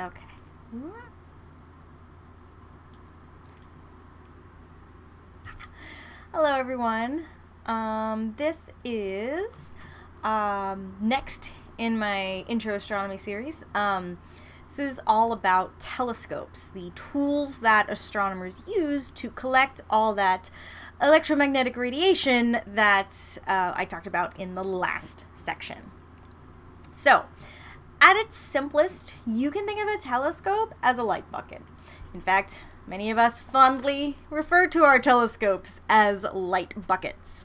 Okay. Hello everyone. This is next in my intro astronomy series. This is all about telescopes, the tools that astronomers use to collect all that electromagnetic radiation that I talked about in the last section. So, at its simplest, you can think of a telescope as a light bucket. In fact, many of us fondly refer to our telescopes as light buckets.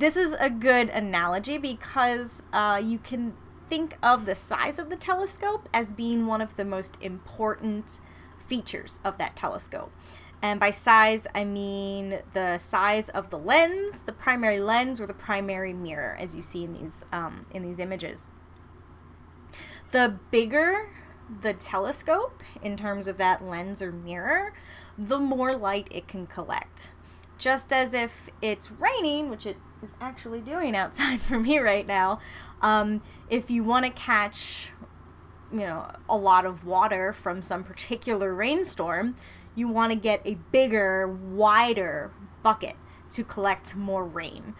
This is a good analogy because you can think of the size of the telescope as being one of the most important features of that telescope. And by size, I mean the size of the lens, the primary lens, or the primary mirror, as you see in these images. The bigger the telescope, in terms of that lens or mirror, the more light it can collect. Just as if it's raining, which it is actually doing outside for me right now, if you want to catch, you know, a lot of water from some particular rainstorm, you want to get a bigger, wider bucket to collect more rain.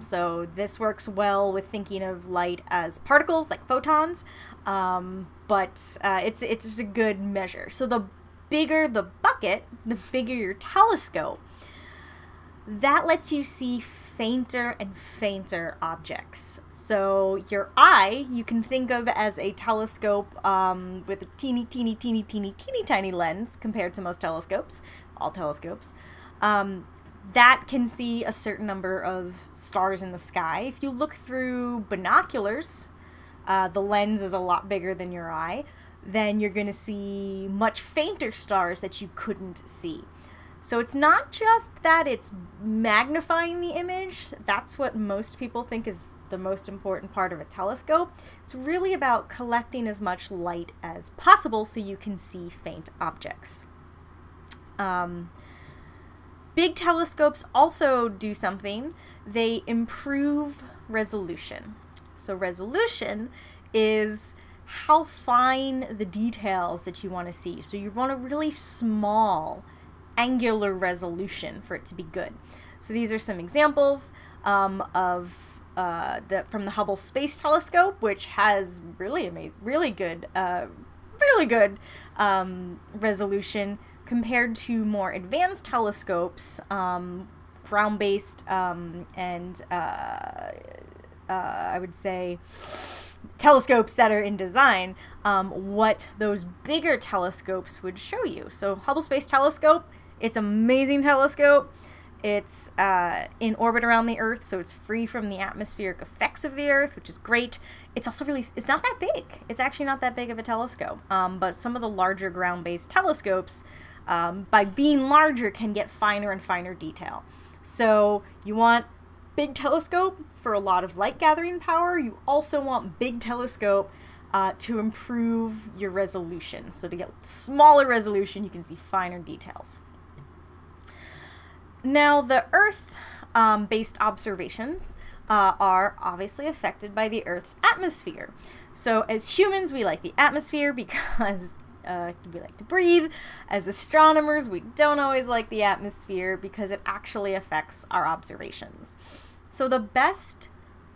So this works well with thinking of light as particles, like photons, but it's just a good measure. So the bigger the bucket, the bigger your telescope, that lets you see fainter and fainter objects. So your eye, you can think of as a telescope with a teeny tiny lens compared to most telescopes, all telescopes, that can see a certain number of stars in the sky. If you look through binoculars, the lens is a lot bigger than your eye, then you're going to see much fainter stars that you couldn't see. So it's not just that it's magnifying the image. That's what most people think is the most important part of a telescope. It's really about collecting as much light as possible so you can see faint objects. Big telescopes also do something. They improve resolution. So resolution is how fine the details that you want to see. So you want a really small angular resolution for it to be good. So these are some examples from the Hubble Space Telescope, which has really good resolution compared to more advanced telescopes, ground-based and I would say telescopes that are in design, what those bigger telescopes would show you. So Hubble Space Telescope, it's an amazing telescope. It's in orbit around the Earth, so it's free from the atmospheric effects of the Earth, which is great. It's also really, it's not that big. It's actually not that big of a telescope. But some of the larger ground-based telescopes, by being larger, can get finer and finer detail. So you want big telescope for a lot of light gathering power. You also want big telescope to improve your resolution. So to get smaller resolution, you can see finer details. Now, the Earth-based observations are obviously affected by the Earth's atmosphere. So as humans, we like the atmosphere because we like to breathe. As astronomers, we don't always like the atmosphere because it actually affects our observations. So the best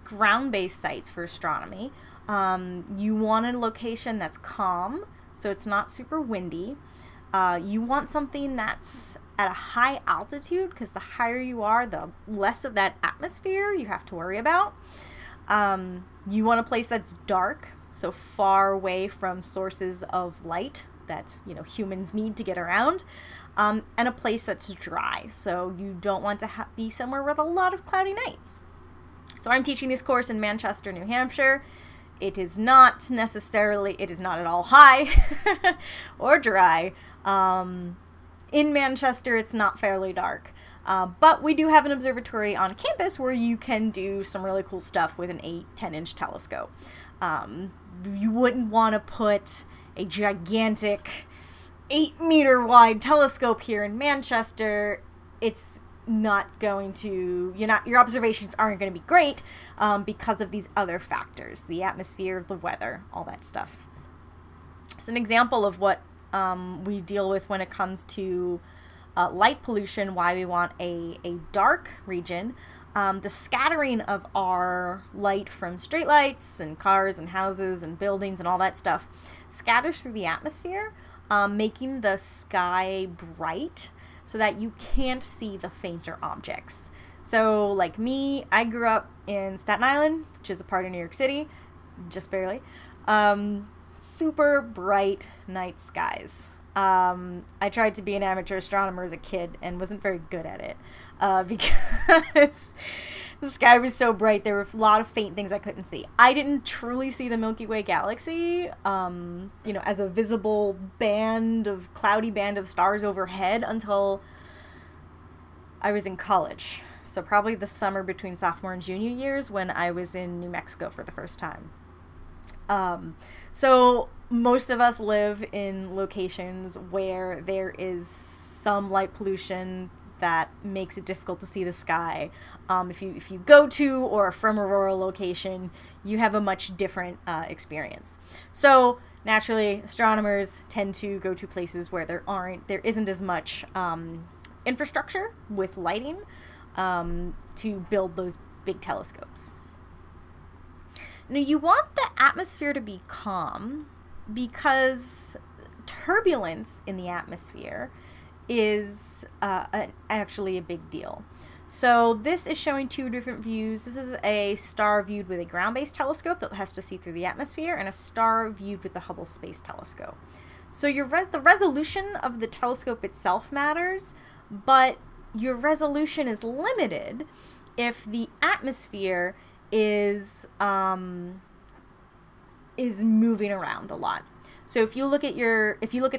ground-based sites for astronomy, you want a location that's calm, so it's not super windy. You want something that's at a high altitude, because the higher you are, the less of that atmosphere you have to worry about. You want a place that's dark, so far away from sources of light that, you know, humans need to get around, and a place that's dry, so you don't want to be somewhere with a lot of cloudy nights. So I'm teaching this course in Manchester, New Hampshire. It is not necessarily, it is not at all high or dry. In Manchester, it's not fairly dark, but we do have an observatory on campus where you can do some really cool stuff with an 8-10-inch telescope. You wouldn't want to put a gigantic 8-meter wide telescope here in Manchester. It's not going to, your observations aren't going to be great because of these other factors, the atmosphere, the weather, all that stuff. It's an example of what we deal with when it comes to light pollution, why we want a dark region. The scattering of our light from streetlights and cars and houses and buildings and all that stuff scatters through the atmosphere, making the sky bright so that you can't see the fainter objects. So like me, I grew up in Staten Island, which is a part of New York City, just barely. Super bright night skies. I tried to be an amateur astronomer as a kid and wasn't very good at it because the sky was so bright. There were a lot of faint things I couldn't see. I didn't truly see the Milky Way galaxy, you know, as a visible band of cloudy band of stars overhead until I was in college. So probably the summer between sophomore and junior years when I was in New Mexico for the first time. So most of us live in locations where there is some light pollution that makes it difficult to see the sky. If you go to or are from a rural location, you have a much different experience. So naturally, astronomers tend to go to places where there isn't as much infrastructure with lighting to build those big telescopes. Now, you want the atmosphere to be calm because turbulence in the atmosphere is actually a big deal. So this is showing two different views. This is a star viewed with a ground-based telescope that has to see through the atmosphere, and a star viewed with the Hubble Space Telescope. So your the resolution of the telescope itself matters, but your resolution is limited if the atmosphere is moving around a lot. So if you look at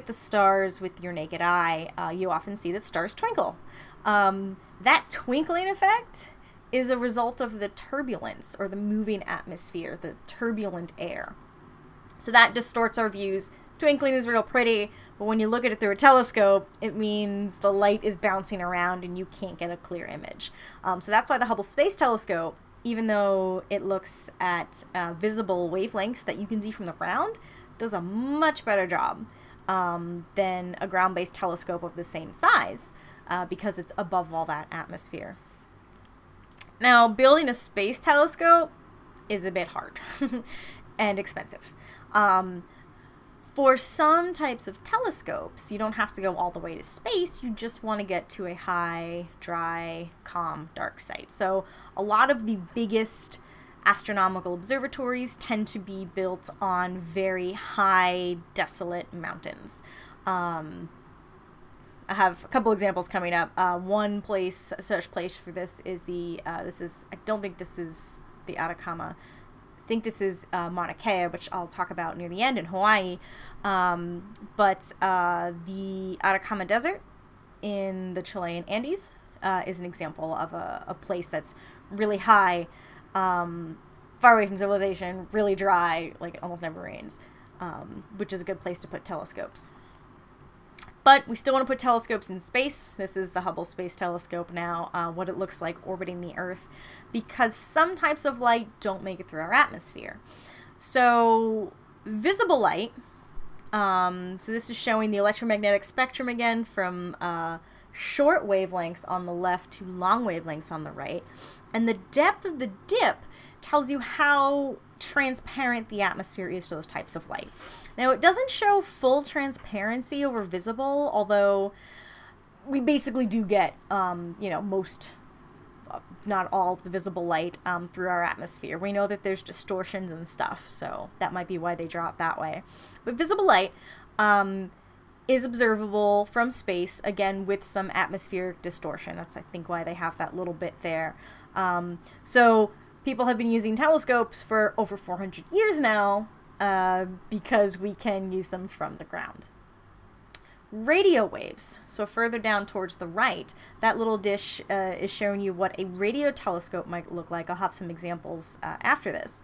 the stars with your naked eye, you often see that stars twinkle. That twinkling effect is a result of the turbulence or the moving atmosphere, the turbulent air. So that distorts our views. Twinkling is real pretty, but when you look at it through a telescope, it means the light is bouncing around and you can't get a clear image. So that's why the Hubble Space Telescope, even though it looks at visible wavelengths that you can see from the ground, does a much better job than a ground-based telescope of the same size because it's above all that atmosphere. Now, building a space telescope is a bit hard and expensive. For some types of telescopes, you don't have to go all the way to space. You just want to get to a high, dry, calm, dark site. So a lot of the biggest astronomical observatories tend to be built on very high, desolate mountains. I have a couple examples coming up. One place, a search place for this is the, I don't think this is the Atacama. I think this is Mauna Kea, which I'll talk about near the end, in Hawaii. But the Atacama Desert in the Chilean Andes is an example of a place that's really high, far away from civilization, really dry, like it almost never rains, which is a good place to put telescopes. But we still want to put telescopes in space. This is the Hubble Space Telescope now, what it looks like orbiting the Earth, because some types of light don't make it through our atmosphere. So visible light, so this is showing the electromagnetic spectrum again from short wavelengths on the left to long wavelengths on the right. And the depth of the dip tells you how transparent the atmosphere is to those types of light. Now, it doesn't show full transparency over visible, although we basically do get, you know, most, not all of the visible light through our atmosphere. We know that there's distortions and stuff, so that might be why they draw it that way. But visible light is observable from space, again, with some atmospheric distortion. That's, I think, why they have that little bit there. So people have been using telescopes for over 400 years now because we can use them from the ground. Radio waves, so further down towards the right, that little dish is showing you what a radio telescope might look like. I'll have some examples after this.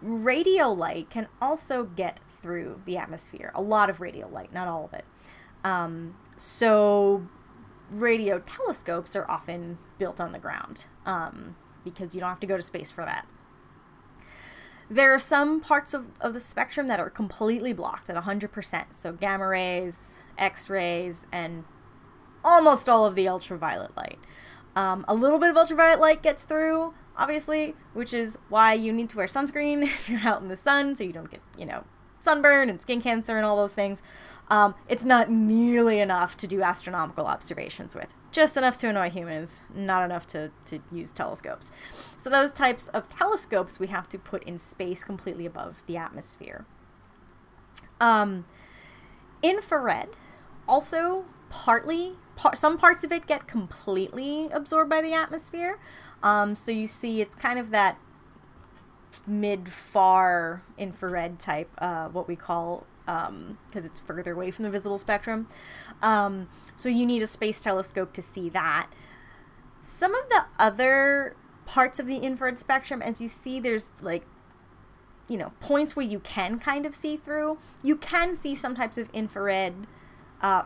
Radio light can also get through the atmosphere, a lot of radio light, not all of it. So radio telescopes are often built on the ground because you don't have to go to space for that. There are some parts of the spectrum that are completely blocked at 100%. So gamma rays, X-rays, and almost all of the ultraviolet light. A little bit of ultraviolet light gets through, obviously, which is why you need to wear sunscreen if you're out in the sun so you don't get, you know, sunburn and skin cancer and all those things. It's not nearly enough to do astronomical observations with. Just enough to annoy humans, not enough to use telescopes. So those types of telescopes we have to put in space completely above the atmosphere. Infrared also some parts of it get completely absorbed by the atmosphere. So you see it's kind of that mid-far infrared type, what we call, because it's further away from the visible spectrum. So you need a space telescope to see that. Some of the other parts of the infrared spectrum, as you see, there's like, you know, points where you can kind of see through. You can see some types of infrared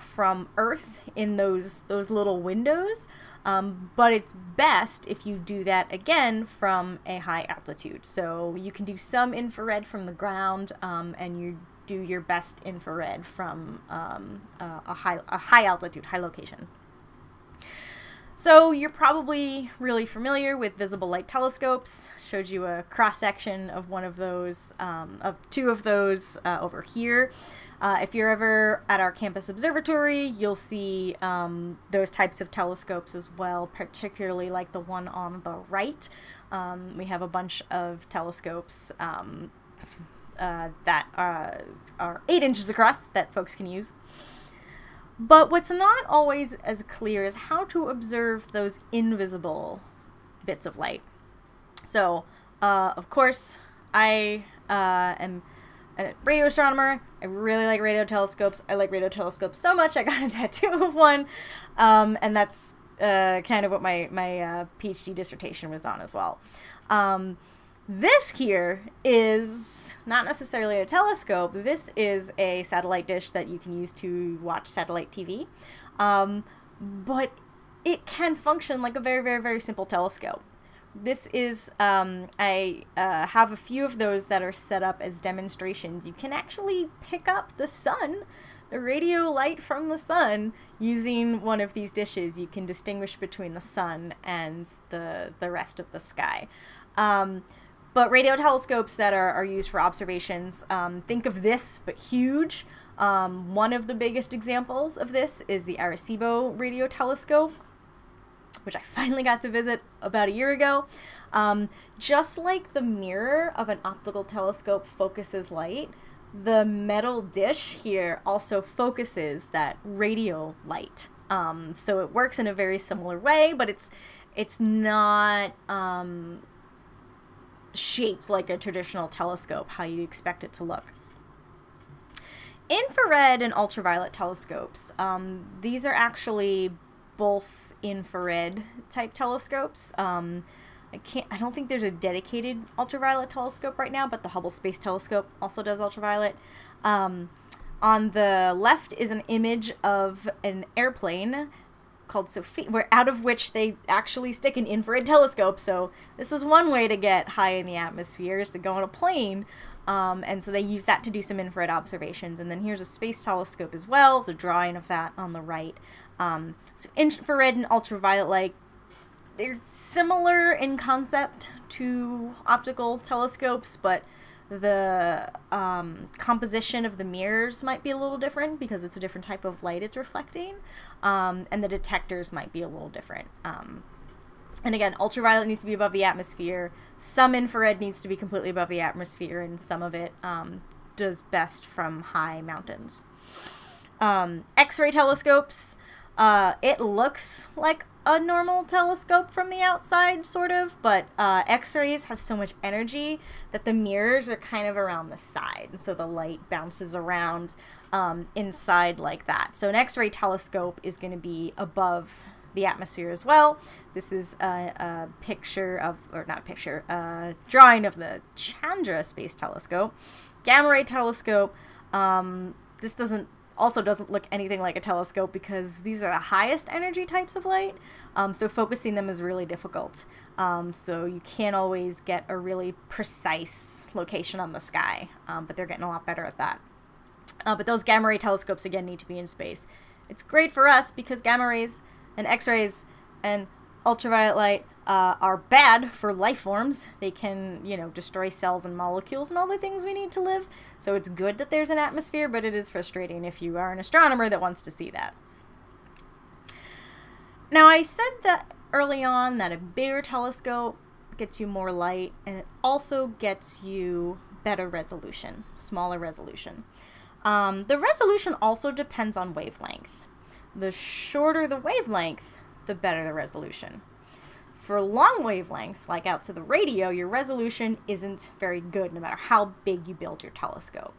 from Earth in those little windows. But it's best if you do that again from a high altitude. So you can do some infrared from the ground, and you do your best infrared from a high altitude, high location. So you're probably really familiar with visible light telescopes. Showed you a cross-section of one of those, of two of those over here. If you're ever at our campus observatory, you'll see those types of telescopes as well, particularly like the one on the right. We have a bunch of telescopes that are 8 inches across that folks can use. But what's not always as clear is how to observe those invisible bits of light. So, of course, I am a radio astronomer. I really like radio telescopes. I like radio telescopes so much I got a tattoo of one, and that's kind of what my PhD dissertation was on as well. This here is not necessarily a telescope. This is a satellite dish that you can use to watch satellite TV, but it can function like a very, very, very simple telescope. This is, I have a few of those that are set up as demonstrations. You can actually pick up the sun, the radio light from the sun, using one of these dishes. You can distinguish between the sun and the rest of the sky. But radio telescopes that are used for observations, think of this, but huge. One of the biggest examples of this is the Arecibo radio telescope, which I finally got to visit about a year ago. Just like the mirror of an optical telescope focuses light, the metal dish here also focuses that radio light. So it works in a very similar way, but it's not shaped like a traditional telescope, how you'd expect it to look. Infrared and ultraviolet telescopes. These are actually both infrared type telescopes. I don't think there's a dedicated ultraviolet telescope right now, but the Hubble Space Telescope also does ultraviolet. On the left is an image of an airplane called Sophia, out of which they actually stick an infrared telescope. So this is one way to get high in the atmosphere, is to go on a plane. And so they use that to do some infrared observations. And then here's a space telescope as well. It's a drawing of that on the right. So infrared and ultraviolet light, they're similar in concept to optical telescopes, but the composition of the mirrors might be a little different because it's a different type of light it's reflecting, and the detectors might be a little different. And again, ultraviolet needs to be above the atmosphere, some infrared needs to be completely above the atmosphere, and some of it does best from high mountains. X-ray telescopes. It looks like a normal telescope from the outside, sort of, but X-rays have so much energy that the mirrors are kind of around the side, so the light bounces around inside like that. So an X-ray telescope is going to be above the atmosphere as well. This is a picture of, or not a picture, a drawing of the Chandra Space Telescope. Gamma ray telescope. This doesn't also doesn't look anything like a telescope because these are the highest energy types of light, so focusing them is really difficult. So you can't always get a really precise location on the sky, but they're getting a lot better at that. But those gamma ray telescopes, again, need to be in space. It's great for us because gamma rays and X-rays and ultraviolet light are bad for life forms. They can, you know, destroy cells and molecules and all the things we need to live. So it's good that there's an atmosphere, but it is frustrating if you are an astronomer that wants to see that. Now, I said that early on that a bigger telescope gets you more light, and it also gets you better resolution, smaller resolution. The resolution also depends on wavelength. The shorter the wavelength, the better the resolution. For long wavelengths, like out to the radio, your resolution isn't very good no matter how big you build your telescope.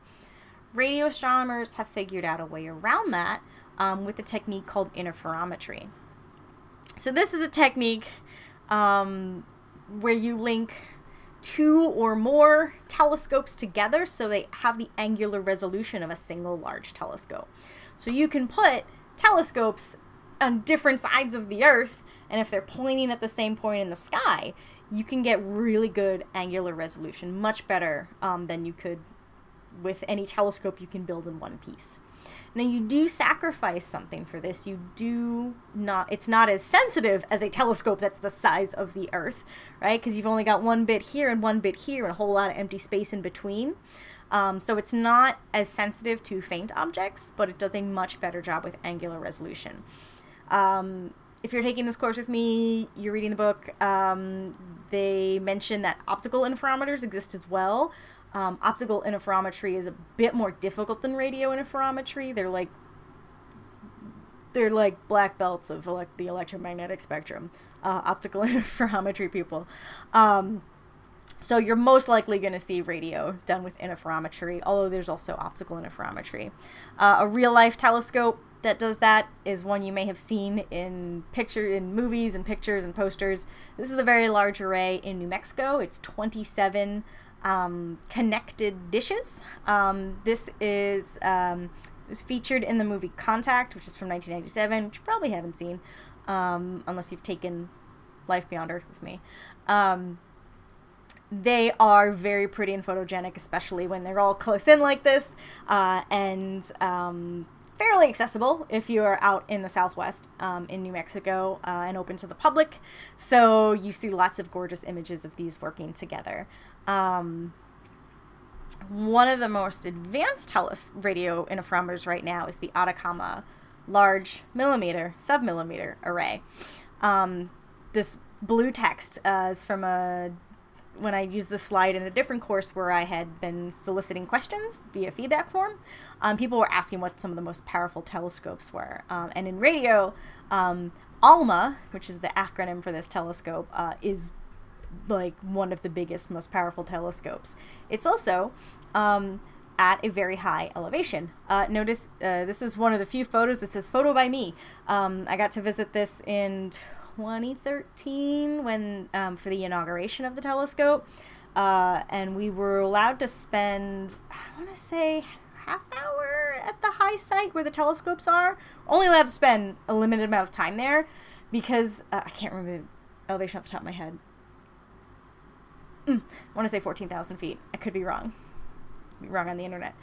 Radio astronomers have figured out a way around that with a technique called interferometry. So this is a technique where you link two or more telescopes together so they have the angular resolution of a single large telescope. So you can put telescopes on different sides of the Earth, and if they're pointing at the same point in the sky, you can get really good angular resolution, much better than you could with any telescope you can build in one piece. Now, you do sacrifice something for this. You do not, it's not as sensitive as a telescope that's the size of the Earth, right? Because you've only got one bit here and one bit here and a whole lot of empty space in between. So it's not as sensitive to faint objects, but it does a much better job with angular resolution. If you're taking this course with me, you're reading the book, they mention that optical interferometers exist as well. Optical interferometry is a bit more difficult than radio interferometry. They're like black belts of the electromagnetic spectrum, optical interferometry people. So you're most likely going to see radio done with interferometry, although there's also optical interferometry. A real-life telescope that does that is one you may have seen in movies and pictures and posters. This is the Very Large Array in New Mexico. It's 27 connected dishes. It was featured in the movie Contact, which is from 1997, which you probably haven't seen unless you've taken Life Beyond Earth with me. They are very pretty and photogenic, especially when they're all close in like this, and fairly accessible if you are out in the Southwest in New Mexico and open to the public. So you see lots of gorgeous images of these working together. One of the most advanced radio interferometers right now is the Atacama Large Millimeter Submillimeter Array. This blue text is from when I used this slide in a different course where I had been soliciting questions via feedback form. People were asking what some of the most powerful telescopes were. And in radio, ALMA, which is the acronym for this telescope, is like one of the biggest, most powerful telescopes. It's also at a very high elevation. Notice this is one of the few photos that says photo by me. I got to visit this in 2013 when for the inauguration of the telescope, and we were allowed to spend, I want to say, half hour at the high site where the telescopes are. Only allowed to spend a limited amount of time there because I can't remember the elevation off the top of my head. I want to say 14,000 feet. I could be wrong. I'd be wrong on the internet.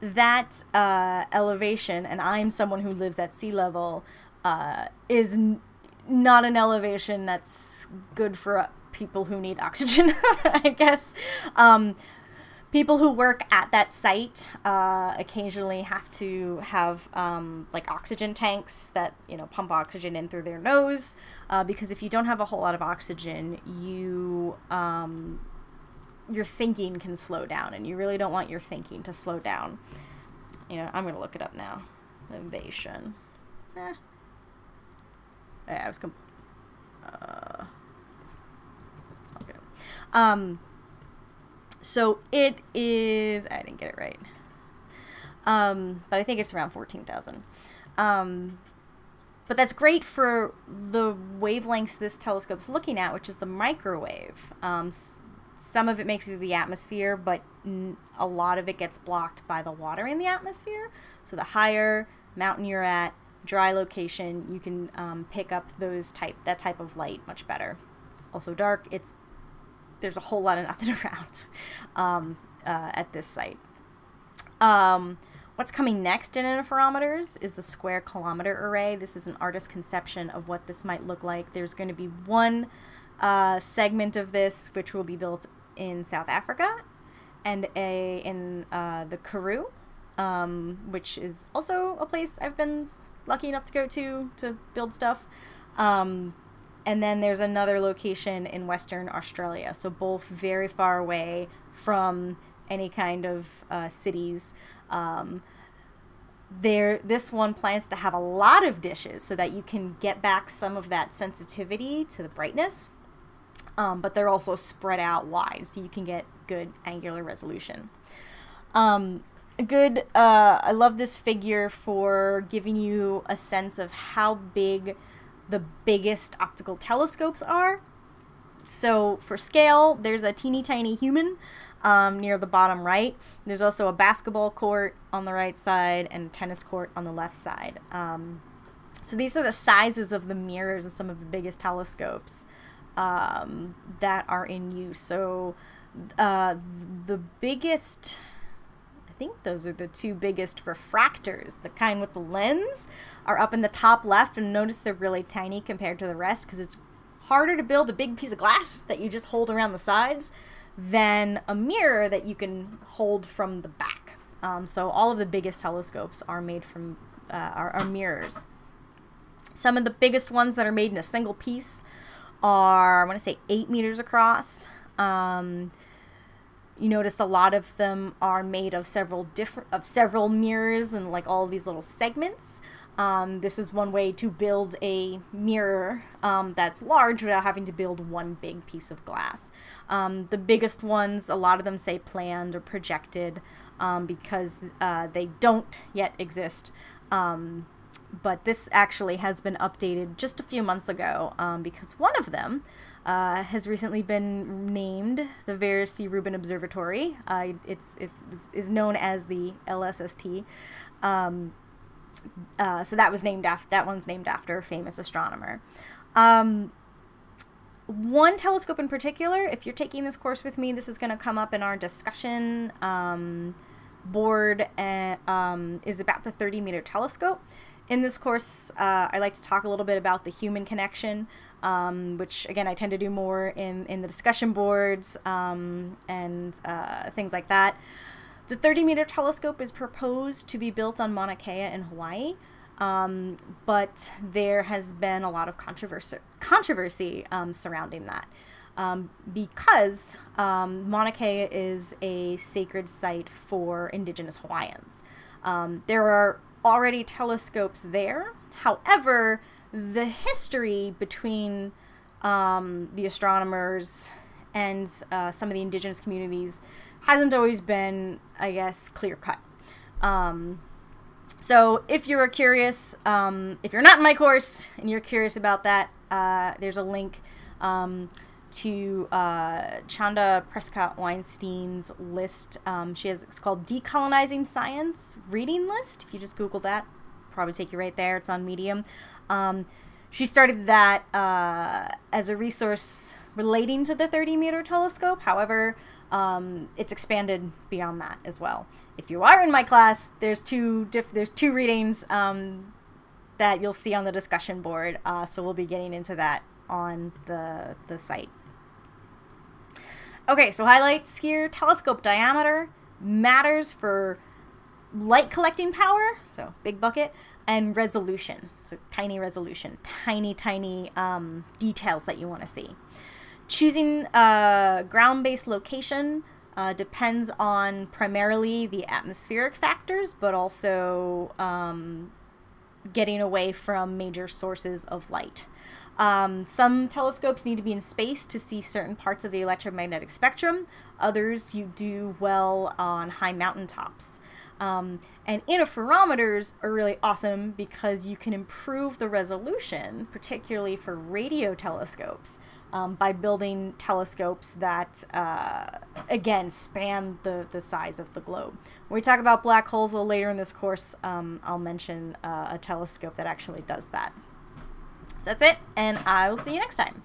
That elevation, and I'm someone who lives at sea level, is not an elevation that's good for people who need oxygen, I guess. People who work at that site occasionally have to have like oxygen tanks that, you know, pump oxygen in through their nose, because if you don't have a whole lot of oxygen, you your thinking can slow down, and you really don't want your thinking to slow down. You know, I'm gonna look it up now. Elevation. Yeah, I was okay. So it is, I didn't get it right, but I think it's around 14,000. But that's great for the wavelengths this telescope's looking at, which is the microwave. Some of it makes it through the atmosphere, but a lot of it gets blocked by the water in the atmosphere. So the higher mountain you're at, dry location, you can pick up that type of light much better. Also dark, there's a whole lot of nothing around at this site. What's coming next in interferometers is the Square Kilometer Array. This is an artist's conception of what this might look like. There's going to be one segment of this which will be built in South Africa and in the Karoo, which is also a place I've been lucky enough to go to build stuff. And then there's another location in Western Australia, so both very far away from any kind of cities. This one plans to have a lot of dishes so that you can get back some of that sensitivity to the brightness, but they're also spread out wide so you can get good angular resolution. I love this figure for giving you a sense of how big the biggest optical telescopes are. So for scale, there's a teeny tiny human near the bottom right. There's also a basketball court on the right side and a tennis court on the left side. So these are the sizes of the mirrors of some of the biggest telescopes that are in use. So the biggest, I think those are the two biggest refractors, the kind with the lens, are up in the top left, and notice they're really tiny compared to the rest because it's harder to build a big piece of glass that you just hold around the sides than a mirror that you can hold from the back. So all of the biggest telescopes are made from are mirrors. Some of the biggest ones that are made in a single piece are, I want to say, 8 meters across. You notice a lot of them are made of several mirrors and like all these little segments. This is one way to build a mirror that's large without having to build one big piece of glass. The biggest ones, a lot of them say planned or projected because they don't yet exist. But this actually has been updated just a few months ago because one of them has recently been named the Vera C. Rubin Observatory. It is known as the LSST. So that was named after, that one's named after a famous astronomer. One telescope in particular, if you're taking this course with me, this is going to come up in our discussion board, is about the 30-meter telescope. In this course, I like to talk a little bit about the human connection, which, again, I tend to do more in the discussion boards and things like that. The 30-meter telescope is proposed to be built on Mauna Kea in Hawaii, but there has been a lot of controversy surrounding that because Mauna Kea is a sacred site for Indigenous Hawaiians. There are already telescopes there. However, the history between the astronomers and some of the Indigenous communities hasn't always been, I guess, clear-cut. So if you're curious, if you're not in my course and you're curious about that, there's a link to Chandra Prescott Weinstein's list. It's called Decolonizing Science Reading List. If you just Google that, probably take you right there. It's on Medium. She started that as a resource relating to the 30-meter telescope. However, it's expanded beyond that as well. If you are in my class, there's two readings that you'll see on the discussion board. So we'll be getting into that on the site. Okay, so highlights here: telescope diameter matters for light collecting power, so big bucket, and resolution, so tiny resolution, tiny details that you want to see. Choosing a ground-based location depends on primarily the atmospheric factors, but also getting away from major sources of light. Some telescopes need to be in space to see certain parts of the electromagnetic spectrum. Others you do well on high mountaintops. And interferometers are really awesome because you can improve the resolution, particularly for radio telescopes. by building telescopes that, again, span the size of the globe. When we talk about black holes a little later in this course, I'll mention a telescope that actually does that. So that's it, and I will see you next time.